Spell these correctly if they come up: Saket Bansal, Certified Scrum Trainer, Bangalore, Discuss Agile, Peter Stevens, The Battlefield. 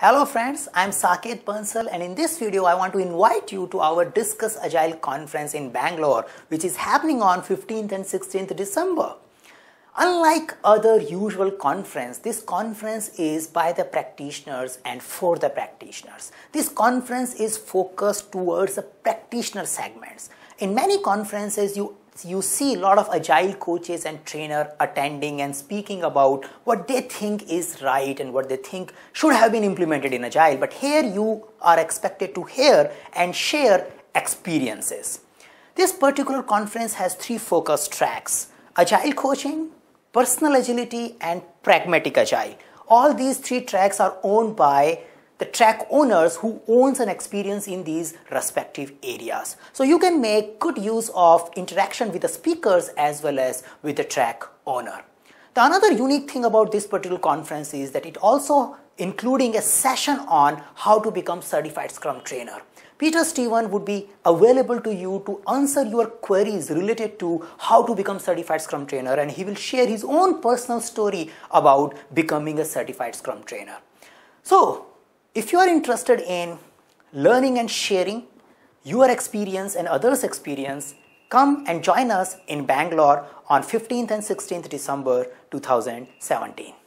Hello friends, I am Saket Bansal and in this video I want to invite you to our Discuss Agile conference in Bangalore, which is happening on 15th and 16th December. Unlike other usual conference, this conference is by the practitioners and for the practitioners. This conference is focused towards the practitioner segments. In many conferences you see a lot of agile coaches and trainers attending and speaking about what they think is right and what they think should have been implemented in agile. But here you are expected to hear and share experiences. This particular conference has three focus tracks: agile coaching, personal agility and pragmatic agile. All these three tracks are owned by the track owners who owns an experience in these respective areas. So you can make good use of interaction with the speakers as well as with the track owner. The another unique thing about this particular conference is that it also including a session on how to become certified Scrum trainer. Peter Stevens would be available to you to answer your queries related to how to become certified Scrum trainer, and he will share his own personal story about becoming a certified Scrum trainer. So, if you are interested in learning and sharing your experience and others' experience, come and join us in Bangalore on 15th and 16th December 2017.